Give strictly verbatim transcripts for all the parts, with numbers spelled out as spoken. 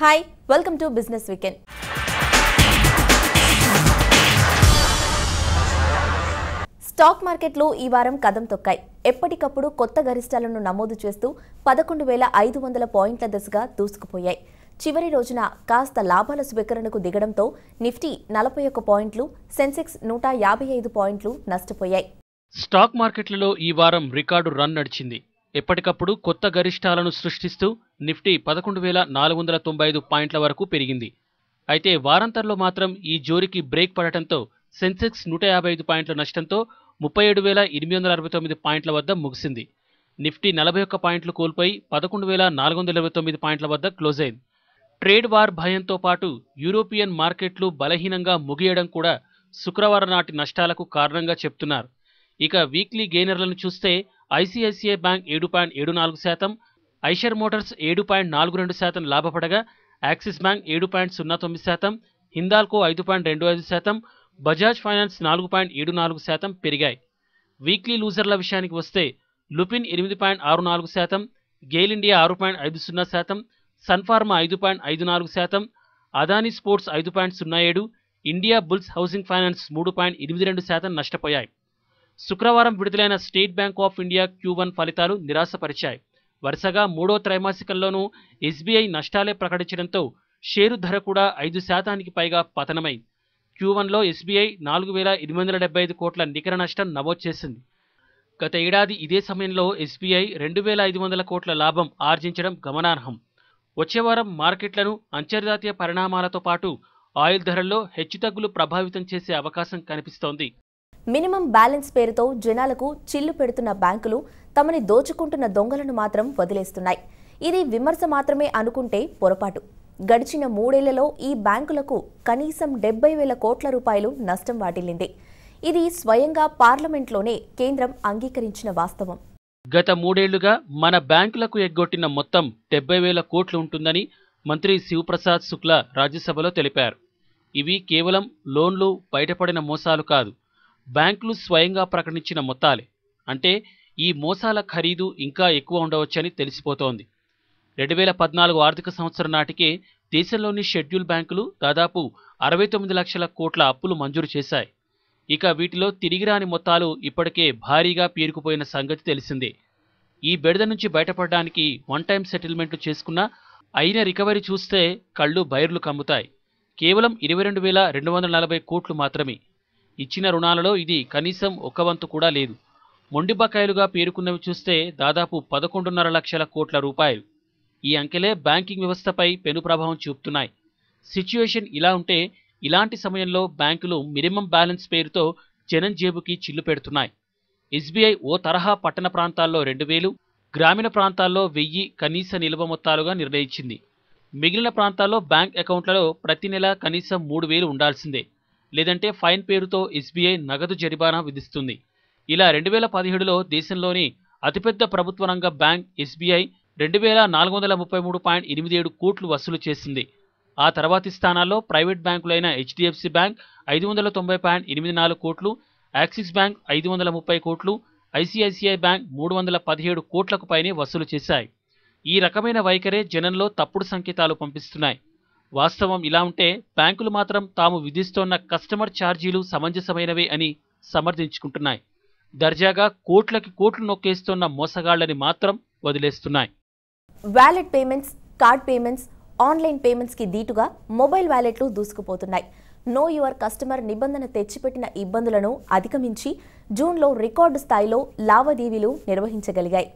Hi, welcome to Business Weekend. Stock market low ee varam kadam tokkai. ఎప్పటికప్పుడు కొత్త గరిష్టాలను నమోదు చేస్తూ పదకొండు వేల ఐదు వందల పాయింట్ల దశగా దూసుకుపోయాయి. చివరి రోజున కాస్త లాభాల స్వీకరణకు దిగడంతో నిఫ్టీ నలభై ఒక్క పాయింట్లు, సెన్సెక్స్ నూట యాభై ఐదు పాయింట్లు నష్టపోయాయి. స్టాక్ మార్కెట్లలో ఈ వారం రికార్డు రన్ నడిచింది. ఎప్పటికప్పుడు కొత్త గరిష్టాలను సృష్టిస్తూ నిఫ్టీ పదకొండు వేల నాలుగు వందల తొంభై ఐదు పాయింట్ల వరకు పెరిగింది. అయితే వారాంతంలో మాత్రం ఈ జోరికి బ్రేక్ పడటంతో సెన్సెక్స్ నూట యాభై ఐదు పాయింట్ల నష్టంతో ముప్పై ఏడు వేల ఎనిమిది వందల అరవై తొమ్మిది పాయింట్ల వద్ద ముగిసింది. నిఫ్టీ నలభై ఒక్క పాయింట్లు కోల్పోయి పదకొండు వేల నాలుగు వందల ఇరవై తొమ్మిది పాయింట్ల వద్ద క్లోజ్ అయింది. ట్రేడ్ వార్ భయంతో పాటు యూరోపియన్ మార్కెట్లు బలహీనంగా ముగియడం కూడా శుక్రవారం నాటి నష్టాలకు కారణంగా చెప్తున్నారు. ఇక వీక్లీ గెయినర్లను చూస్తే ఐసిఐసిఐ బ్యాంక్ ఏడు పాయింట్ ఏడు నాలుగు శాతం, ఐషర్ మోటార్స్ ఏడు పాయింట్ నాలుగు రెండు శాతం లాభపడగా యాక్సిస్ బ్యాంక్ ఏడు పాయింట్ సున్నా తొమ్మిది శాతం, హిందాల్కో ఐదు పాయింట్ రెండు ఐదు శాతం, బజాజ్ ఫైనాన్స్ నాలుగు పాయింట్ ఏడు నాలుగు శాతం పెరిగాయి. వీక్లీ లూజర్ల విషయానికి వస్తే లుపిన్ ఎనిమిది పాయింట్ ఆరు నాలుగు శాతం, గెయిల్ ఇండియా ఆరు పాయింట్ ఐదు సున్నా శాతం, సన్ఫార్మా ఐదు పాయింట్ ఐదు నాలుగు శాతం, అదానీ స్పోర్ట్స్ ఐదు పాయింట్ సున్నా ఏడు, ఇండియా బుల్స్ హౌసింగ్ ఫైనాన్స్ మూడు పాయింట్ ఎనిమిది రెండు శాతం నష్టపోయాయి. శుక్రవారం విడుదలైన State Bank of India Q one ఫలితాలు నిరాశపరిచాయి. వరుసగా మూడో త్రైమాసికంలోనూ ఎస్బీఐ నష్టాలే ప్రకటించడంతో షేరు ధర కూడా ఐదు శాతానికి పైగా పతనమైంది. క్యూవన్లో ఎస్బీఐ నాలుగు వేల ఎనిమిది వందల డెబ్బై ఐదు కోట్ల నికర నష్టం నమోదు చేసింది. గత ఏడాది ఇదే సమయంలో ఎస్బీఐ రెండు వేల ఐదు వందల కోట్ల లాభం ఆర్జించడం గమనార్హం. వచ్చేవారం మార్కెట్లను అంతర్జాతీయ పరిణామాలతో పాటు ఆయిల్ ధరల్లో హెచ్చుతగ్గులు ప్రభావితం చేసే అవకాశం కనిపిస్తోంది. మినిమం బ్యాలెన్స్ పేరుతో జనాలకు చిల్లు పెడుతున్న బ్యాంకులు తమని దోచుకుంటున్న దొంగలను మాత్రం వదిలేస్తున్నాయి. ఇది విమర్శ మాత్రమే అనుకుంటే పొరపాటు. గడిచిన మూడేళ్లలో ఈ బ్యాంకులకు కనీసం డెబ్బై వేల కోట్ల రూపాయలు నష్టం వాటిల్లింది. ఇది స్వయంగా పార్లమెంట్లోనే కేంద్రం అంగీకరించిన వాస్తవం. గత మూడేళ్లుగా మన బ్యాంకులకు ఎగ్గొట్టిన మొత్తం డెబ్బై వేల కోట్లు ఉంటుందని మంత్రి శివప్రసాద్ శుక్లా రాజ్యసభలో తెలిపారు. ఇవి కేవలం లోన్లు, బయటపడిన మోసాలు కాదు, బ్యాంకులు స్వయంగా ప్రకటించిన మొత్తాలే. అంటే ఈ మోసాల ఖరీదు ఇంకా ఎక్కువ ఉండవచ్చని తెలిసిపోతోంది. రెండు వేల పద్నాలుగు ఆర్థిక సంవత్సరం నాటికే దేశంలోని షెడ్యూల్ బ్యాంకులు దాదాపు అరవై తొమ్మిది లక్షల కోట్ల అప్పులు మంజూరు చేశాయి. ఇక వీటిలో తిరిగి రాని మొత్తాలు ఇప్పటికే భారీగా పేరుకుపోయిన సంగతి తెలిసిందే. ఈ బెడద నుంచి బయటపడడానికి వన్ టైం సెటిల్మెంట్లు చేసుకున్న అయిన రికవరీ చూస్తే కళ్ళు బైర్లు కమ్ముతాయి. కేవలం ఇరవై రెండు వేల రెండు వందల నలభై కోట్లు మాత్రమే. ఇచ్చిన రుణాలలో ఇది కనీసం ఒక వంతు కూడా లేదు. మొండి బకాయిలుగా పేరుకున్నవి చూస్తే దాదాపు పదకొండున్నర లక్షల కోట్ల రూపాయలు. ఈ అంకెలే బ్యాంకింగ్ వ్యవస్థపై పెను ప్రభావం చూపుతున్నాయి. సిచ్యువేషన్ ఇలా ఉంటే ఇలాంటి సమయంలో బ్యాంకులు మినిమం బ్యాలెన్స్ పేరుతో జనం జేబుకి చిల్లు పెడుతున్నాయి. ఎస్బీఐ ఓ తరహా పట్టణ ప్రాంతాల్లో రెండు వేలు, గ్రామీణ ప్రాంతాల్లో వెయ్యి కనీస నిల్వ మొత్తాలుగా నిర్ణయించింది. మిగిలిన ప్రాంతాల్లో బ్యాంక్ అకౌంట్లలో ప్రతి నెల కనీసం మూడు వేలు ఉండాల్సిందే, లేదంటే ఫైన్ పేరుతో ఎస్బీఐ నగదు జరిమానా విధిస్తుంది. ఇలా రెండు వేల పదిహేడులో దేశంలోని అతిపెద్ద ప్రభుత్వ రంగ బ్యాంక్ ఎస్బీఐ రెండు వేల నాలుగు వందల ముప్పై మూడు పాయింట్ ఎనిమిది ఏడు కోట్లు వసూలు చేసింది. ఆ తర్వాతి స్థానాల్లో ప్రైవేట్ బ్యాంకులైన హెచ్డిఎఫ్సి బ్యాంక్ ఐదు వందల తొంభై పాయింట్ ఎనిమిది నాలుగు కోట్లు, యాక్సిస్ బ్యాంక్ ఐదు వందల ముప్పై కోట్లు, ఐసిఐసిఐ బ్యాంక్ మూడు వందల పదిహేడు కోట్లకు పైనే వసూలు చేశాయి. ఈ రకమైన వైఖరే జనంలో తప్పుడు సంకేతాలు పంపిస్తున్నాయి. వాస్తవం ఇలా ఉంటే బ్యాంకులు మాత్రం తాము విధిస్తోన్న కస్టమర్ ఛార్జీలు సమంజసమైనవే అని సమర్థించుకుంటున్నాయి. దర్జాగా కోట్లకి కోట్లు నొక్కేస్తున్న మోసగాళ్లని మాత్రం వదిలేస్తున్నాయి. Wallet payments, card payments, online పేమెంట్స్కి దీటుగా మొబైల్ వ్యాలెట్లు దూసుకుపోతున్నాయి. నో యువర్ కస్టమర్ నిబంధన తెచ్చిపెట్టిన ఇబ్బందులను అధిగమించి జూన్లో రికార్డు స్థాయిలో లావాదేవీలు నిర్వహించగలిగాయి.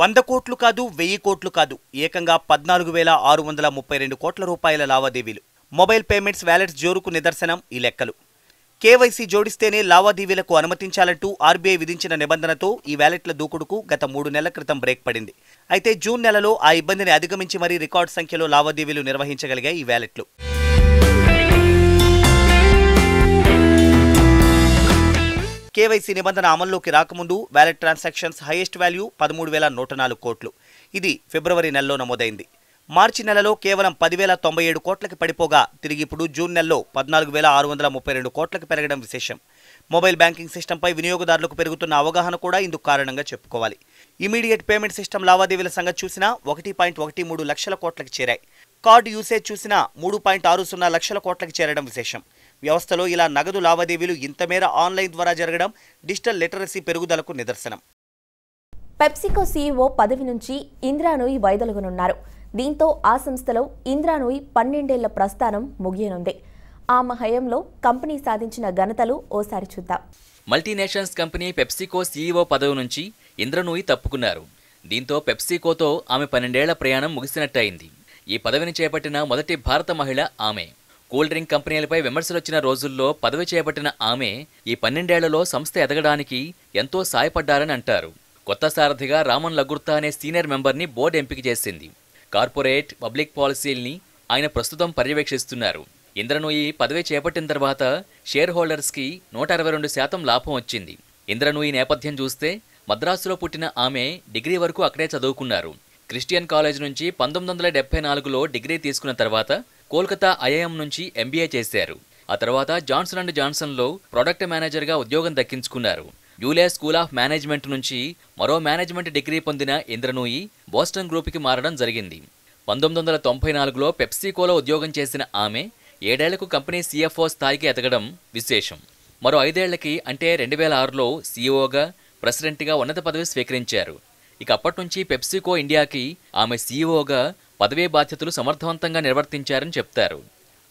వంద కోట్లు కాదు, వెయ్యి కోట్లు కాదు, ఏకంగా పద్నాలుగు వేల ఆరు వందల ముప్పై రెండు కోట్ల రూపాయల లావాదేవీలు. మొబైల్ పేమెంట్స్ వ్యాలెట్స్ జోరుకు నిదర్శనం ఈ లెక్కలు. కేవైసీ జోడిస్తేనే లావాదేవీలకు అనుమతించాలంటూ ఆర్బీఐ విధించిన నిబంధనతో ఈ వ్యాలెట్ల దూకుడుకు గత మూడు నెలల క్రితం బ్రేక్ పడింది. అయితే జూన్ నెలలో ఆ ఇబ్బందిని అధిగమించి మరీ రికార్డు సంఖ్యలో లావాదేవీలు నిర్వహించగలిగాయి ఈ వ్యాలెట్లు. కేవైసీ నిబంధన అమల్లోకి రాకముందు వ్యాలెట్ ట్రాన్సాక్షన్స్ హైయెస్ట్ వాల్యూ పదమూడు వేల నూట నాలుగు కోట్లు. ఇది ఫిబ్రవరి నెలలో నమోదైంది. మార్చి నెలలో కేవలం పదివేల తొంభై ఏడు కోట్లకి పడిపోగా తిరిగి ఇప్పుడు జూన్ నెలలో పద్నాలుగు వేల ఆరు వందల ముప్పై రెండు కోట్లకి పెరగడం విశేషం. మొబైల్ బ్యాంకింగ్ సిస్టంపై వినియోగదారులకు పెరుగుతున్న అవగాహన కూడా ఇందుకు కారణంగా చెప్పుకోవాలి. ఇమీడియట్ పేమెంట్ సిస్టమ్ లావాదేవీల సంగతి చూసినా ఒకటి పాయింట్ ఒకటి మూడు లక్షల కోట్లకి చేరాయి. కార్డు యూసేజ్ చూసిన మూడు పాయింట్ ఆరు సున్నా లక్షల కోట్లకు చేరడం విశేషం. వ్యవస్థలో ఇలా నగదు లావాదేవీలు ఇంతమేర ఆన్లైన్ ద్వారా జరగడం డిజిటల్ లిటరసీ పెరుగుదలకు నిదర్శనం. పెప్సికో సీఈఓ పదవి నుంచి ఇంద్రానూయి వైదొలగనున్నారు. దీంతో ఆ సంస్థలో ఇంద్రానూయి పన్నెండేళ్ల ప్రస్థానం ముగియనుంది. ఆ మహయంలో కంపెనీ సాధించిన ఘనతలు ఓసారి చూద్దాం. మల్టీనేషనల్స్ కంపెనీ పెప్సికో సీఈఓ పదవి నుంచి ఇంద్రానూయి తప్పుకున్నారు. దీంతో పెప్సికోతో ఆమె పన్నెండేళ్ల ప్రయాణం ముగిసినట్టయింది. ఈ పదవిని చేపట్టిన మొదటి భారత మహిళ ఆమె. కూల్ డ్రింక్ కంపెనీలపై విమర్శలొచ్చిన రోజుల్లో పదవి చేపట్టిన ఆమె ఈ పన్నెండేళ్లలో సంస్థ ఎదగడానికి ఎంతో సాయపడ్డారని అంటారు. కొత్త సారథిగా రామన్ లగుర్తా అనే సీనియర్ మెంబర్ని బోర్డు ఎంపిక చేసింది. కార్పొరేట్, పబ్లిక్ పాలసీల్ని ఆయన ప్రస్తుతం పర్యవేక్షిస్తున్నారు. ఇంద్రానూయి పదవి చేపట్టిన తర్వాత షేర్ హోల్డర్స్కి నూట అరవై రెండు శాతం లాభం వచ్చింది. ఇంద్రానూయి నేపథ్యం చూస్తే మద్రాసులో పుట్టిన ఆమె డిగ్రీ వరకు అక్కడే చదువుకున్నారు. క్రిస్టియన్ కాలేజ్ నుంచి పంతొమ్మిది వందల డెబ్బై నాలుగులో డిగ్రీ తీసుకున్న తర్వాత కోల్కతా ఐఐఎం నుంచి ఎంబీఏ చేశారు. ఆ తర్వాత జాన్సన్ అండ్ జాన్సన్లో ప్రొడక్ట్ మేనేజర్గా ఉద్యోగం దక్కించుకున్నారు. యూలే స్కూల్ ఆఫ్ మేనేజ్మెంట్ నుంచి మరో మేనేజ్మెంట్ డిగ్రీ పొందిన ఇంద్రానూయి బోస్టన్ గ్రూప్కి మారడం జరిగింది. పంతొమ్మిది వందల తొంభై నాలుగులో పెప్సికోలో ఉద్యోగం చేసిన ఆమె ఏడేళ్లకు కంపెనీ సీఎఫ్ఓ స్థాయికి ఎదగడం విశేషం. మరో ఐదేళ్లకి అంటే రెండు వేల ఆరులో సీఈఓగా, ప్రెసిడెంట్గా ఉన్నత పదవి స్వీకరించారు. ఇక అప్పటి నుంచి పెప్సికో ఇండియాకి ఆమె సీఈఓగా పదవీ బాధ్యతలు సమర్థవంతంగా నిర్వర్తించారని చెప్తారు.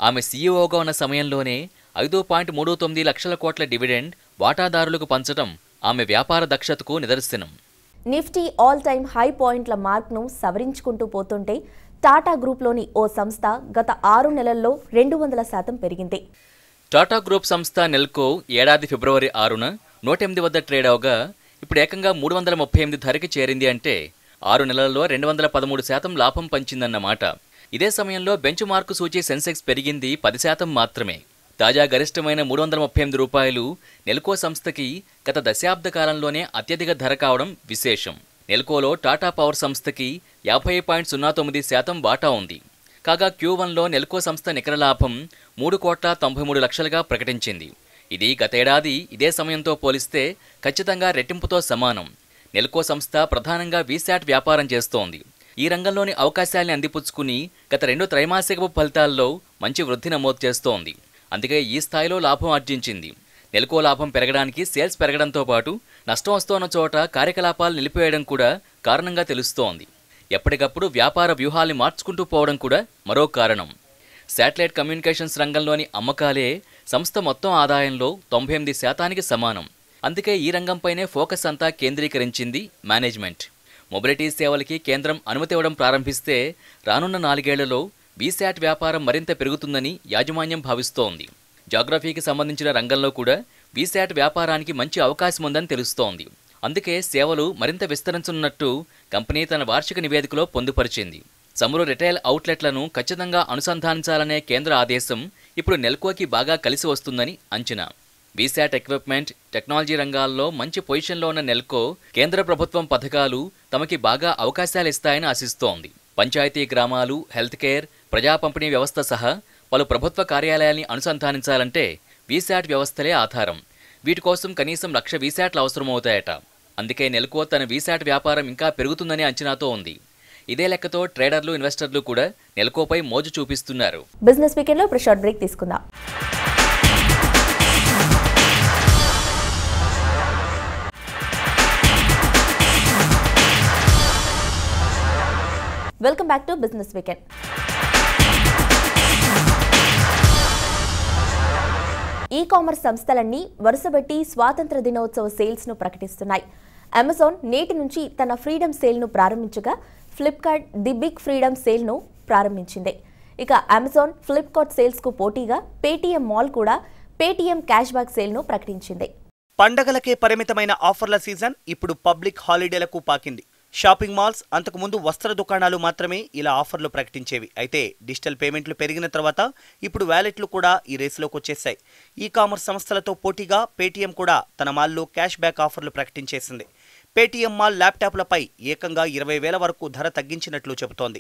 ఆమె సీఈఓగా ఉన్న సమయంలోనే ఐదు పాయింట్ మూడు తొమ్మిది లక్షల కోట్ల డివిడెండ్ వాటాదారులకు పంచడం ఆమె వ్యాపార దక్షతకు నిదర్శనం. నిఫ్టీ ఆల్ టైమ్ హై పాయింట్ల మార్క్ను సవరించుకుంటూ పోతుంటే టాటా గ్రూప్లోని ఓ సంస్థ గత ఆరు నెలల్లో రెండు వందల శాతం పెరిగింది. టాటా గ్రూప్ సంస్థ నెల్కో ఏడాది ఫిబ్రవరి ఆరున నూట ఎనిమిది వద్ద ట్రేడ్ అవగా ఇప్పుడు ఏకంగా మూడు వందల ముప్పై ఎనిమిది ధరకి చేరింది. అంటే ఆరు నెలల్లో రెండు వందల పదమూడు శాతం లాభం పంచిందన్నమాట. ఇదే సమయంలో బెంచ్ మార్కు సూచి సెన్సెక్స్ పెరిగింది పది శాతం మాత్రమే. తాజా గరిష్టమైన మూడు వందల ముప్పై ఎనిమిది రూపాయలు నెల్కో సంస్థకి గత దశాబ్ద కాలంలోనే అత్యధిక ధర కావడం విశేషం. నెల్కోలో టాటా పవర్ సంస్థకి యాభై పాయింట్ సున్నా తొమ్మిది శాతం వాటా ఉంది. కాగా క్యూ వన్లో నెల్కో సంస్థ నికర లాభం మూడు కోట్ల తొంభై మూడు లక్షలుగా ప్రకటించింది. ఇది గతేడాది ఇదే సమయంతో పోలిస్తే ఖచ్చితంగా రెట్టింపుతో సమానం. నెల్కో సంస్థ ప్రధానంగా వీసాట్ వ్యాపారం చేస్తోంది. ఈ రంగంలోని అవకాశాలని అందిపుచ్చుకుని గత రెండు త్రైమాసికపు ఫలితాల్లో మంచి వృద్ధి నమోదు చేస్తోంది. అందుకే ఈ స్థాయిలో లాభం ఆర్జించింది. నెల్కో లాభం పెరగడానికి సేల్స్ పెరగడంతో పాటు నష్టం వస్తున్న చోట కార్యకలాపాలు నిలిపివేయడం కూడా కారణంగా తెలుస్తోంది. ఎప్పటికప్పుడు వ్యాపార వ్యూహాల్ని మార్చుకుంటూ పోవడం కూడా మరో కారణం. శాటిలైట్ కమ్యూనికేషన్స్ రంగంలోని అమ్మకాలే సంస్థ మొత్తం ఆదాయంలో తొంభై ఎనిమిది శాతానికి సమానం. అందుకే ఈ రంగంపైనే ఫోకస్ అంతా కేంద్రీకరించింది మేనేజ్మెంట్. మొబిలిటీ సేవలకి కేంద్రం అనుమతి ఇవ్వడం ప్రారంభిస్తే రానున్న నాలుగేళ్లలో వీసాట్ వ్యాపారం మరింత పెరుగుతుందని యాజమాన్యం భావిస్తోంది. జాగ్రఫీకి సంబంధించిన రంగంలో కూడా వీసాట్ వ్యాపారానికి మంచి అవకాశం ఉందని తెలుస్తోంది. అందుకే సేవలు మరింత విస్తరించనున్నట్టు కంపెనీ తన వార్షిక నివేదికలో పొందుపరిచింది. చమురు రిటైల్ అవుట్లెట్లను ఖచ్చితంగా అనుసంధానించాలనే కేంద్ర ఆదేశం ఇప్పుడు నెల్కోకి బాగా కలిసి వస్తుందని అంచనా. వీసాట్ ఎక్విప్మెంట్, టెక్నాలజీ రంగాల్లో మంచి పొజిషన్లో ఉన్న నెల్కో కేంద్ర ప్రభుత్వం పథకాలు తమకి బాగా అవకాశాలు ఇస్తాయని ఆశిస్తోంది. పంచాయతీ గ్రామాలు, హెల్త్ కేర్, ప్రజా పంపిణీ వ్యవస్థ సహా పలు ప్రభుత్వ కార్యాలయాల్ని అనుసంధానించాలంటే వీసాట్ వ్యవస్థలే ఆధారం. వీటి కోసం కనీసం లక్ష వీసాట్లు అవసరమవుతాయట. అందుకే నెల్కో తన వీసాట్ వ్యాపారం ఇంకా పెరుగుతుందనే అంచనాతో ఉంది. ఇదే లెక్కతో ట్రేడర్లు, ఇన్వెస్టర్లు కూడా నెల్కోపై మోజు చూపిస్తున్నారు. బిజినెస్ వీకెండ్ లో ఇప్పుడు షార్ట్ బ్రేక్ తీసుకుందాం. Welcome back to business weekend. E commerce సంస్థలన్నీ వరుసబెట్టి స్వాతంత్ర దినోత్సవ సేల్స్ ను ప్రకటిస్తున్నాయి. అమెజాన్ నేటి నుంచి తన ఫ్రీడమ్ సేల్ ను ప్రారంభించగా, ఫ్లిప్కార్ట్ ది బిగ్ ఫ్రీడమ్ సేల్ను ప్రారంభించింది. ఇక అమెజాన్, ఫ్లిప్కార్ట్ సేల్స్కు పోటీగా పేటీఎం మాల్ కూడా పేటీఎం క్యాష్ బ్యాక్ సేల్ను ప్రకటించింది. పండగలకే పరిమితమైన ఆఫర్ల సీజన్ ఇప్పుడు పబ్లిక్ హాలిడేలకు పాకింది. షాపింగ్ మాల్స్, అంతకుముందు వస్త్ర దుకాణాలు మాత్రమే ఇలా ఆఫర్లు ప్రకటించేవి. అయితే డిజిటల్ పేమెంట్లు పెరిగిన తర్వాత ఇప్పుడు వ్యాలెట్లు కూడా ఈ రేసులోకి వచ్చేసాయి. ఈ కామర్స్ సంస్థలతో పోటీగా పేటీఎం కూడా తన మాల్లో క్యాష్ బ్యాక్ ఆఫర్లు ప్రకటించేసింది. పేటీఎం మాల్ ల్యాప్టాప్లపై ఏకంగా ఇరవై వేల వరకు ధర తగ్గించినట్లు చెబుతోంది.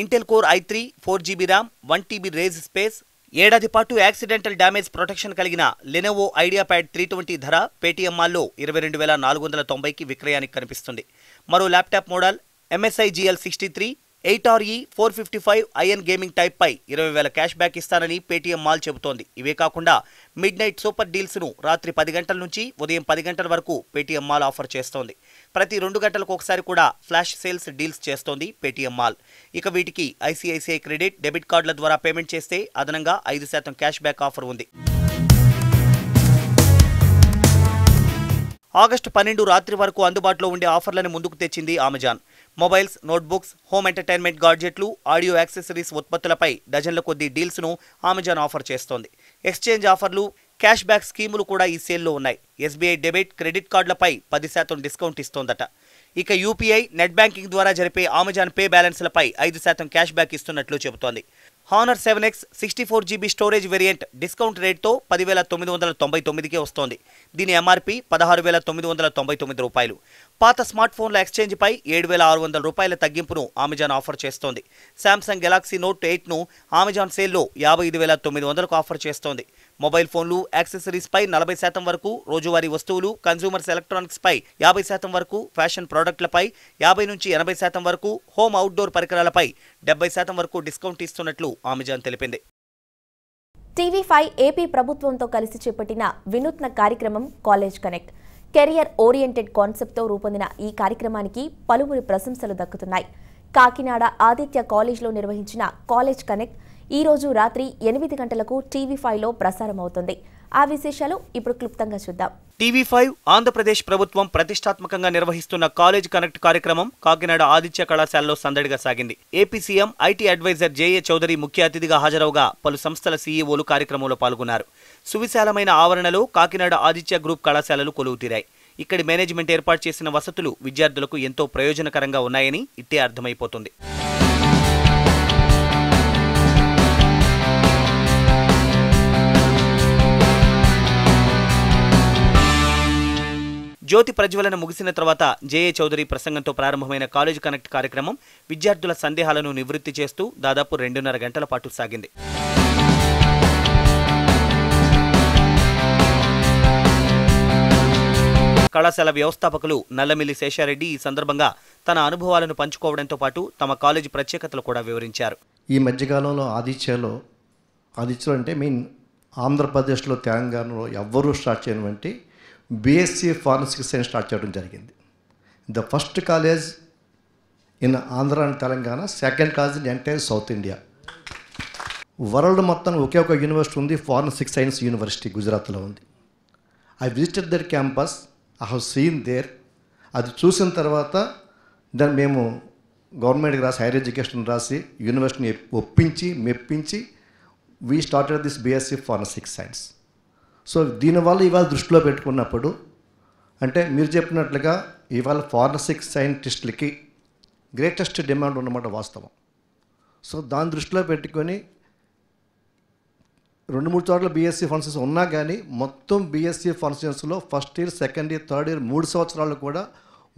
Intel core i three four GB RAM, one TB రేజ్ స్పేస్, ఏడాది పాటు యాక్సిడెంటల్ డ్యామేజ్ ప్రొటెక్షన్ కలిగిన Lenovo IdeaPad three twenty ధర పేటీఎం మాల్లో ఇరవై రెండు వేల నాలుగు వందల తొంభైకి విక్రయానికి కనిపిస్తుంది. మరో laptop model MSI GL sixty three eight R E four fifty five IN gaming టైప్పై ఇరవై వేల క్యాష్ బ్యాక్ ఇస్తానని పేటీఎం మాల్ చెబుతోంది. ఇవే కాకుండా మిడ్ నైట్ సూపర్ డీల్స్ను రాత్రి పది గంటల నుంచి ఉదయం పది గంటల వరకు పేటీఎం మాల్ ఆఫర్ చేస్తోంది. ప్రతి రెండు గంటలకు ఒకసారి కూడా ఫ్లాష్ సేల్స్ డీల్స్ చేస్తోంది పేటీఎం మాల్. ఇక వీటికి ఐసీఐసీఐ క్రెడిట్, డెబిట్ కార్డుల ద్వారా పేమెంట్ చేస్తే అదనంగా ఐదు శాతం క్యాష్ బ్యాక్ ఆఫర్ ఉంది. ఆగస్టు పన్నెండు రాత్రి వరకు అందుబాటులో ఉండే ఆఫర్లను ముందుకు తెచ్చింది Amazon. Mobiles, notebooks, home entertainment గాడ్జెట్లు, ఆడియో యాక్సెసరీస్ ఉత్పత్తులపై డజన్ల కొద్దీ డీల్స్ను అమెజాన్ ఆఫర్ చేస్తోంది. ఎక్స్చేంజ్ ఆఫర్లు, క్యాష్ బ్యాక్ స్కీములు కూడా ఈ సేల్లో ఉన్నాయి. ఎస్బీఐ డెబిట్, క్రెడిట్ కార్డులపై పది శాతం డిస్కౌంట్ ఇస్తోందట. ఇక యూపీఐ, నెట్ బ్యాంకింగ్ ద్వారా జరిపే అమెజాన్ పే బ్యాలెన్స్లపై ఐదు శాతం క్యాష్ బ్యాక్ ఇస్తున్నట్లు చెబుతోంది. Honor seven X sixty four GB storage variant discount రేట్తో పదివేల తొమ్మిది వందల తొంభై తొమ్మిదికే వస్తోంది. దీని ఎంఆర్పీ పదహారు వేల తొమ్మిది వందల తొంభై తొమ్మిది రూపాయలు. పాత స్మార్ట్ ఫోన్ల ఎక్స్చేంజ్పై ఏడు వేల ఆరు వందల రూపాయల తగ్గింపును అమెజాన్ ఆఫర్ చేస్తోంది. శాంసంగ్ గెలాక్సీ నోట్ ఎయిట్ను అమెజాన్ సేల్లో యాభై ఐదు వేల తొమ్మిది వందలకు ఆఫర్ చేస్తోంది. మొబైల్ ఫోన్లు, యాక్సెసరీస్పై నలభై శాతం వరకు, రోజువారీ వస్తువులు, కన్స్యూమర్స్ ఎలక్ట్రానిక్స్పై యాభై శాతం వరకు, ఫ్యాషన్ ప్రోడక్ట్లపై యాభై నుంచి ఎనభై శాతం వరకు, హోమ్ అవుట్డోర్ పరికరాలపై డెబ్బై శాతం వరకు డిస్కౌంట్ ఇస్తున్నట్లు అమెజాన్ తెలిపింది. టీవీ ఫైవ్ ఏపీ ప్రభుత్వంతో కలిసి చేపట్టిన వినూత్న కార్యక్రమం కాలేజ్ కనెక్ట్. కెరియర్ ఓరియంటెడ్ కాన్సెప్ట్తో రూపొందిన ఈ కార్యక్రమానికి పలువురి ప్రశంసలు దక్కుతున్నాయి. కాకినాడ ఆదిత్య కాలేజ్లో నిర్వహించిన కాలేజ్ కనెక్ట్ ఈ రోజు రాత్రి ఎనిమిది గంటలకు టీవీ ఫైవ్లో ప్రసారం అవుతుంది. ఆ విశేషాలు ఇప్పుడు క్లుప్తంగా చూద్దాం. టీవీ ఫైవ్ ఆంధ్రప్రదేశ్ ప్రభుత్వం ప్రతిష్టాత్మకంగా నిర్వహిస్తున్న కాలేజ్ కనెక్ట్ కార్యక్రమం కాకినాడ ఆదిత్య కళాశాలలో సందడిగా సాగింది. AP CM IT advisor JA Chowdary ముఖ్య అతిథిగా హాజరవగా పలు సంస్థల సీఈఓలు కార్యక్రమంలో పాల్గొన్నారు. సువిశాలమైన ఆవరణలో కాకినాడ ఆదిత్య గ్రూప్ కళాశాలలు కొలువుతీరాయి. ఇక్కడి మేనేజ్మెంట్ ఏర్పాటు చేసిన వసతులు విద్యార్థులకు ఎంతో ప్రయోజనకరంగా ఉన్నాయని ఇట్టే అర్థమైపోతుంది. జ్యోతి ప్రజ్వలన ముగిసిన తర్వాత జేఏ చౌదరి ప్రసంగంతో ప్రారంభమైన కాలేజ్ కనెక్ట్ కార్యక్రమం విద్యార్థుల సందేహాలను నివృత్తి చేస్తూ దాదాపు రెండున్నర గంటల పాటు సాగింది. కళాశాల వ్యవస్థాపకులు నల్లమిల్లి శేషారెడ్డి ఈ సందర్భంగా తన అనుభవాలను పంచుకోవడంతో పాటు తమ కాలేజీ ప్రత్యేకతలు కూడా వివరించారు. ఈ మధ్యకాలంలో ఆదిత్యలో ఆదిత్యలో అంటే మీన్ ఆంధ్రప్రదేశ్లో, తెలంగాణలో ఎవ్వరూ స్టార్ట్ చేయనటువంటి బీఎస్సీ ఫార్మసిక్ సైన్స్ స్టార్ట్ చేయడం జరిగింది. The first college in Andhra and Telangana, second college in entire south India. World మొత్తం ఒకే ఒక యూనివర్సిటీ ఉంది, ఫార్మసిక్ సైన్స్ యూనివర్సిటీ గుజరాత్లో ఉంది. I visited their campus, I have seen there. అది చూసిన తర్వాత దాన్ని మేము గవర్నమెంట్కి రాసి, హైయర్ ఎడ్యుకేషన్ రాసి, యూనివర్సిటీని ఒప్పించి మెప్పించి we started this BSc forensic science. So దీనివల్ల ఇవాళ దృష్టిలో పెట్టుకున్నప్పుడు అంటే మీరు చెప్పినట్లుగా ఇవాళ ఫారెన్సిక్ సైంటిస్టులకి గ్రేటెస్ట్ డిమాండ్ ఉన్నమాట వాస్తవం. సో దాని దృష్టిలో పెట్టుకొని రెండు మూడు చోట్ల బీఎస్సీ ఫారెన్సిక్స్ ఉన్నా కానీ మొత్తం బీఎస్సీ ఫారెన్సిక్స్లో first year, second year, third year మూడు సంవత్సరాలు కూడా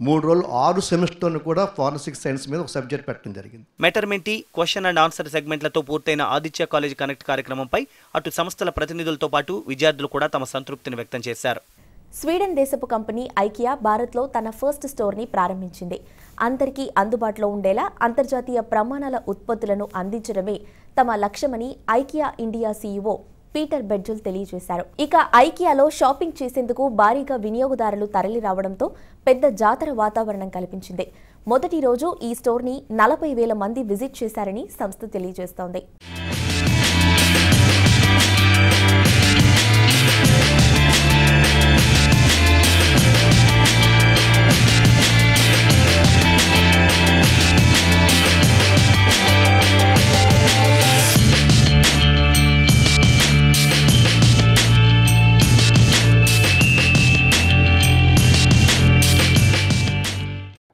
మూడు రోజులు ఆరు సెమిస్టర్ను కూడా ఫారెన్సిక్ సైన్స్ మీద ఒక సబ్జెక్ట్ పెట్టడం జరిగింది. మెటర్మెంటీ, క్వశ్చన్ అండ్ ఆన్సర్ సెగ్మెంట్లతో పూర్తయిన ఆదిత్య కాలేజ్ కనెక్ట్ కార్యక్రమంపై అటు సంస్థల ప్రతినిధులతో పాటు విద్యార్థులు కూడా తమ సంతృప్తిని వ్యక్తం చేశారు. స్వీడన్ దేశపు కంపెనీ ఐకియా భారత్లో తన ఫస్ట్ స్టోర్ని ప్రారంభించింది. అందరికీ అందుబాటులో ఉండేలా అంతర్జాతీయ ప్రమాణాల ఉత్పత్తులను అందించడమే తమ లక్ష్యమని IKEA India CEO Peter Betzel తెలియజేశారు. ఇక ఐకియాలో షాపింగ్ చేసేందుకు భారీగా వినియోగదారులు తరలి రావడంతో పెద్ద జాతర వాతావరణం కల్పించింది. మొదటి రోజు ఈ స్టోర్ని నలభై వేల మంది విజిట్ చేశారని సంస్థ తెలియజేస్తోంది.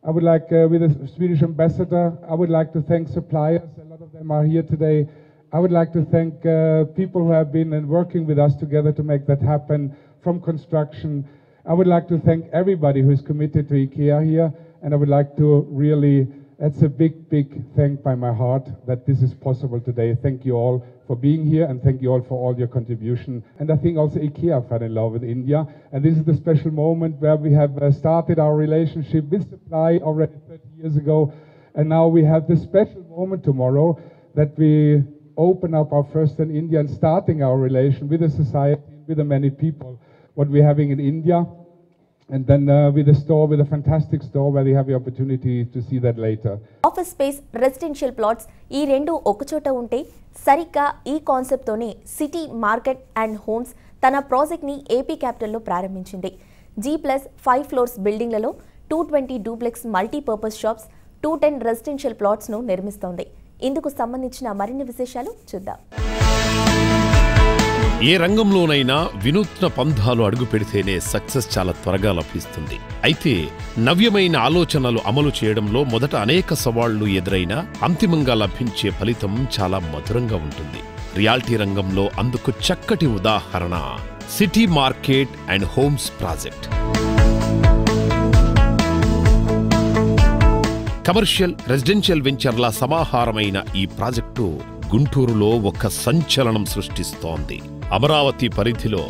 I would like, uh, with the Swedish ambassador, I would like to thank suppliers, a lot of them are here today. I would like to thank uh, people who have been and working with us together to make that happen, from construction. I would like to thank everybody who is committed to IKEA here, and I would like to really, that's a big, big thank by my heart that this is possible today. Thank you all for being here and thank you all for all your contribution. And I think also IKEA fell in love with India, and this is the special moment where we have started our relationship with supply already thirty years ago, And now we have this special moment tomorrow that we open up our first in India and starting our relation with the society, with the many people, what we're having in India. And then uh, with a store, with a fantastic store where you have the opportunity to see that later. Office space, residential plots, ee rendu okachota unte sarika ee concept tone City Market and Homes tana project ni A P Capital lo prarambhinchindi. G plus five floors building lalo two twenty duplex multi purpose shops, two ten residential plots nu nirmistundi. Induku sambandhinchina marinni visheshalu chuddam. ఏ రంగంలోనైనా వినూత్న పంధాలు అడుగు పెడితేనే success చాలా త్వరగా లభిస్తుంది. అయితే నవ్యమైన ఆలోచనలు అమలు చేయడంలో మొదట అనేక సవాళ్లు ఎదురైనా అంతిమంగా లభించే ఫలితం చాలా మధురంగా ఉంటుంది. రియాలిటీ రంగంలో అందుకు చక్కటి ఉదాహరణ city market and homes project. Commercial residential వెంచర్ల సమాహారమైన ఈ ప్రాజెక్టు గుంటూరులో ఒక సంచలనం సృష్టిస్తోంది. అమరావతి పరిధిలో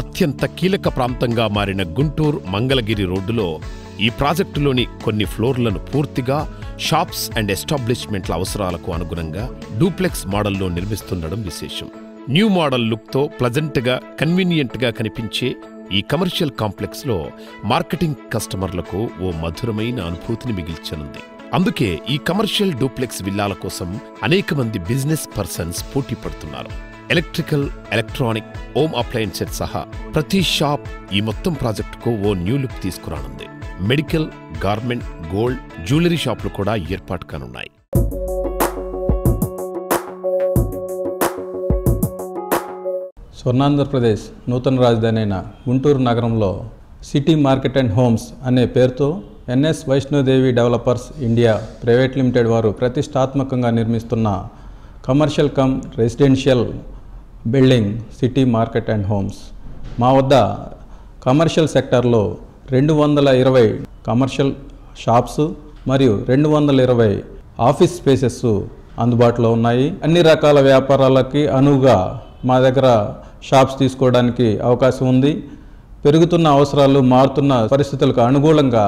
అత్యంత కీలక ప్రాంతంగా మారిన గుంటూరు మంగళగిరి రోడ్డులో ఈ ప్రాజెక్టులోని కొన్ని ఫ్లోర్లను పూర్తిగా షాప్స్ అండ్ ఎస్టాబ్లిష్మెంట్ల అవసరాలకు అనుగుణంగా డూప్లెక్స్ మోడల్లో నిర్మిస్తుండడం విశేషం. న్యూ మోడల్ లుక్తో ప్లజెంట్గా కన్వీనియంట్గా కనిపించే ఈ కమర్షియల్ కాంప్లెక్స్లో మార్కెటింగ్ కస్టమర్లకు ఓ మధురమైన అనుభూతిని మిగిల్చనుంది. అందుకే ఈ కమర్షియల్ డూప్లెక్స్ విల్లాల కోసం అనేక మంది బిజినెస్ పర్సన్స్ పోటీ పడుతున్నారు. ఎలక్ట్రికల్, ఎలక్ట్రానిక్, హోమ్ అప్లయన్సెస్ సహా ప్రతి షాప్ ఈ మొత్తం ప్రాజెక్టుకు ఓ న్యూ లుక్ తీసుకురానుంది. మెడికల్, గార్మెంట్, గోల్డ్, జ్యువెలరీ షాపులు కూడా ఏర్పాటు కానున్నాయి. స్వర్ణాంధ్రప్రదేశ్ నూతన రాజధాని అయిన గుంటూరు నగరంలో సిటీ మార్కెట్ అండ్ హోమ్స్ అనే పేరుతో NS Vaishnodevi developers India private limited వారు ప్రతిష్టాత్మకంగా నిర్మిస్తున్న commercial cum residential building city market and homes. మా వద్ద కమర్షియల్ సెక్టార్లో రెండు వందల ఇరవై కమర్షియల్ షాప్స్ మరియు రెండు వందల ఇరవై ఆఫీస్ స్పేసెస్ అందుబాటులో ఉన్నాయి. అన్ని రకాల వ్యాపారాలకి అనువుగా మా దగ్గర షాప్స్ తీసుకోవడానికి అవకాశం ఉంది. పెరుగుతున్న అవసరాలు, మారుతున్న పరిస్థితులకు అనుగుణంగా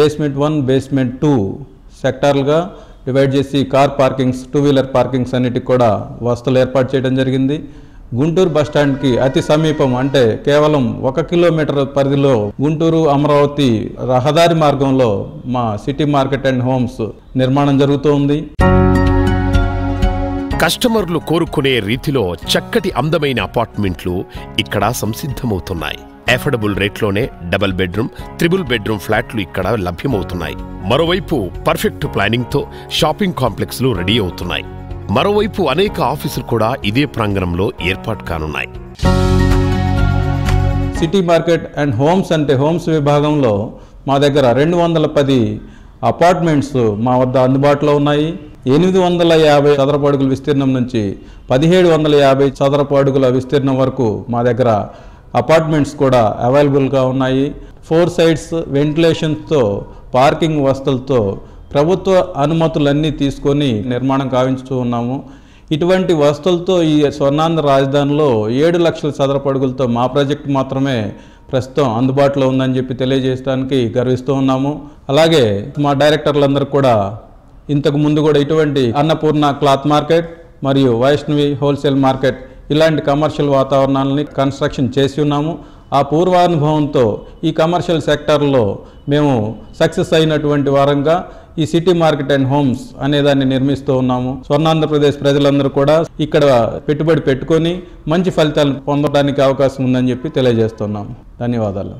బేస్మెంట్ వన్, బేస్మెంట్ టూ సెక్టార్లుగా డివైడ్ చేసి car parkings, two wheeler parkings అన్నిటికి కూడా వసతులు ఏర్పాటు చేయడం జరిగింది. గుంటూరు బస్టాండ్కి అతి సమీపం, అంటే కేవలం ఒక కిలోమీటర్ పరిధిలో గుంటూరు అమరావతి రహదారి మార్గంలో మా సిటీ మార్కెట్ అండ్ హోమ్స్ నిర్మాణం జరుగుతోంది. కస్టమర్లు కోరుకునే రీతిలో చక్కటి అందమైన అపార్ట్మెంట్లు ఇక్కడ సంసిద్ధమవుతున్నాయి. ఎఫర్డబుల్ రేట్లోనే డబుల్ బెడ్రూమ్, త్రిబుల్ బెడ్రూమ్ ఫ్లాట్లు ఇక్కడ లభ్యమవుతున్నాయి. మరోవైపు పర్ఫెక్ట్ ప్లానింగ్తో షాపింగ్ కాంప్లెక్స్లు రెడీ అవుతున్నాయి. మరోవైపు అనేక ఆఫీసులు కూడా ఇదే ప్రాంగణంలో ఏర్పాటు కానున్నాయి. సిటీ మార్కెట్ అండ్ హోమ్స్ అంటే హోమ్స్ విభాగంలో మా దగ్గర రెండు వందల పది అపార్ట్మెంట్స్ మా వద్ద అందుబాటులో ఉన్నాయి. ఎనిమిది వందల యాభై చదరపు అడుగుల విస్తీర్ణం నుంచి పదిహేడు వందల యాభై చదరపు అడుగుల విస్తీర్ణం వరకు మా దగ్గర అపార్ట్మెంట్స్ కూడా అవైలబుల్గా ఉన్నాయి. ఫోర్ సైడ్స్ వెంటిలేషన్తో, పార్కింగ్ వసతులతో ప్రభుత్వ అనుమతులన్నీ తీసుకొని నిర్మాణం కావించుతూ ఉన్నాము. ఇటువంటి వసతులతో ఈ స్వర్ణాంధ్ర రాజధానిలో ఏడు లక్షల చదరపు అడుగులతో మా ప్రాజెక్ట్ మాత్రమే ప్రస్తుతం అందుబాటులో ఉందని చెప్పి తెలియజేయడానికి గర్విస్తూ ఉన్నాము. అలాగే మా డైరెక్టర్లందరూ కూడా ఇంతకు ముందు కూడా ఇటువంటి అన్నపూర్ణ క్లాత్ మార్కెట్ మరియు వైష్ణవి హోల్సేల్ మార్కెట్ ఇలాంటి కమర్షియల్ వాతావరణాలని కన్స్ట్రక్షన్ చేసి ఉన్నాము. ఆ పూర్వానుభవంతో ఈ కమర్షియల్ సెక్టార్లో మేము సక్సెస్ అయినటువంటి వారంగా ఈ సిటీ మార్కెట్ అండ్ హోమ్స్ అనేదాన్ని నిర్మిస్తూ ఉన్నాము. స్వర్ణాంధ్రప్రదేశ్ ప్రజలందరూ కూడా ఇక్కడ పెట్టుబడి పెట్టుకొని మంచి ఫలితాలు పొందడానికి అవకాశం ఉందని చెప్పి తెలియజేస్తున్నాము. ధన్యవాదాలు.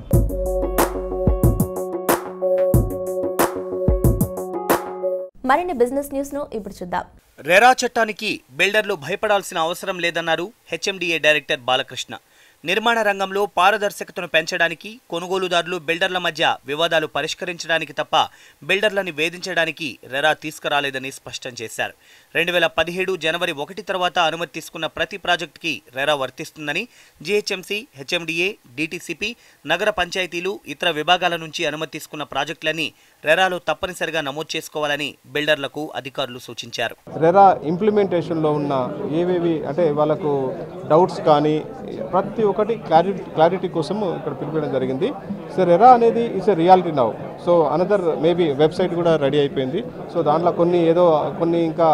మరిన్ని బిజినెస్ న్యూస్ను ఇప్పుడు చూద్దాం. రెరా చట్టానికి బిల్డర్లు భయపడాల్సిన అవసరం లేదన్నారు హెచ్ఎండిఏ డైరెక్టర్ బాలకృష్ణ. నిర్మాణ రంగంలో పారదర్శకతను పెంచడానికి కొనుగోలుదారులు, బిల్డర్ల మధ్య వివాదాలు పరిష్కరించడానికి తప్ప బిల్డర్లను వేధించడానికి రెరా తీసుకురాలేదని స్పష్టం చేశారు. రెండు వేల పదిహేడు జనవరి ఒకటి తర్వాత అనుమతి తీసుకున్న ప్రతి ప్రాజెక్టుకి రెరా వర్తిస్తుందని జీహెచ్ఎంసీ, హెచ్ఎండిఏ, డిటిసిపి, నగర పంచాయతీలు, ఇతర విభాగాల నుంచి అనుమతి తీసుకున్న ప్రాజెక్టులన్నీ రెరాలో తప్పనిసరిగా నమోదు చేసుకోవాలని బిల్డర్లకు అధికారులు సూచించారు. రెరా ఇంప్లిమెంటేషన్లో ఉన్న ఏవేవి అంటే వాళ్ళకు డౌట్స్ కానీ, ప్రతి ఒక్కటి క్లారిటీ క్లారిటీ కోసం ఇక్కడ పిలిపించడం జరిగింది. సార్ ఎరా అనేది it's a reality now. So another maybe website కూడా రెడీ అయిపోయింది. సో దాంట్లో కొన్ని ఏదో కొన్ని ఇంకా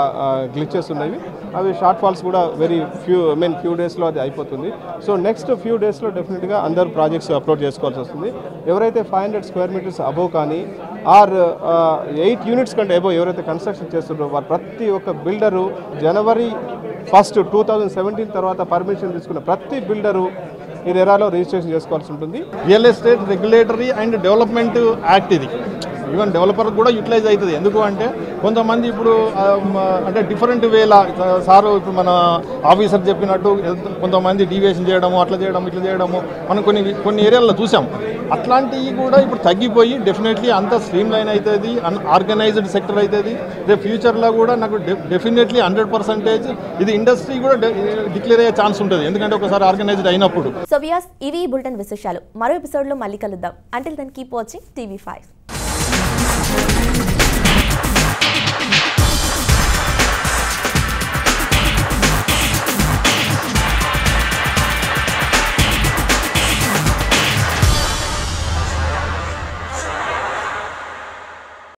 గ్లిచెస్ ఉన్నాయి, అవి షార్ట్ ఫాల్స్ కూడా very few I mean few డేస్లో అది అయిపోతుంది. సో నెక్స్ట్ ఫ్యూ డేస్లో డెఫినెట్గా అందరూ ప్రాజెక్ట్స్ అప్లోడ్ చేసుకోవాల్సి వస్తుంది. ఎవరైతే five hundred square metres above కానీ ఆర్ ఎయిట్ యూనిట్స్ కంటే అబోవ్ ఎవరైతే కన్స్ట్రక్షన్ చేస్తున్నారో వారు ప్రతి ఒక్క builder January first two thousand seventeen తర్వాత పర్మిషన్ తీసుకున్న ప్రతి బిల్డరు ఈ ఎరాలో రిజిస్ట్రేషన్ చేసుకోవాల్సి ఉంటుంది. Real estate regulatory and development act ఇది ఈవెన్ డెవలపర్కి కూడా యూటిలైజ్ అవుతుంది. ఎందుకు అంటే కొంతమంది ఇప్పుడు అంటే డిఫరెంట్ వేలా సారు ఇప్పుడు మన ఆఫీసర్ చెప్పినట్టు కొంతమంది డీవియేషన్ చేయడము అట్లా చేయడం ఇట్లా చేయడము మనం కొన్ని కొన్ని ఏరియాల్లో చూసాం. అట్లాంటివి కూడా ఇప్పుడు తగ్గిపోయి డెఫినెట్లీ అంత స్ట్రీమ్ లైన్ అవుతుంది, అన్ ఆర్గనైజ్డ్ సెక్టర్ అవుతుంది. రేపు ఫ్యూచర్లో కూడా నాకు డెఫినెట్లీ హండ్రెడ్ పర్సెంటేజ్ ఇది ఇండస్ట్రీ కూడా డిక్లేర్ అయ్యే ఛాన్స్ ఉంటుంది, ఎందుకంటే ఒకసారి ఆర్గనైజ్డ్ అయినప్పుడు. సో వ్యూయర్స్, ఇవి బులెటిన్ విశేషాలు. మరో ఎపిసోడ్లో మళ్ళీ కలుద్దాం. Until then keep watching TV five.